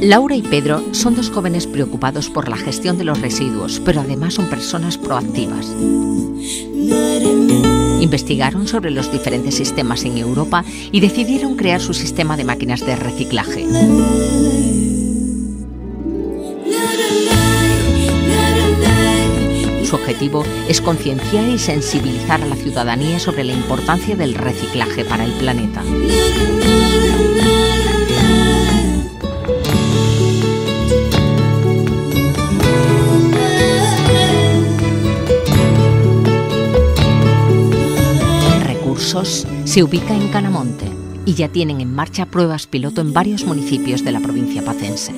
Laura y Pedro son dos jóvenes preocupados por la gestión de los residuos, pero además son personas proactivas. Investigaron sobre los diferentes sistemas en Europa y decidieron crear su sistema de máquinas de reciclaje. Su objetivo es concienciar y sensibilizar a la ciudadanía sobre la importancia del reciclaje para el planeta. Se ubica en Calamonte y ya tienen en marcha pruebas piloto en varios municipios de la provincia pacense.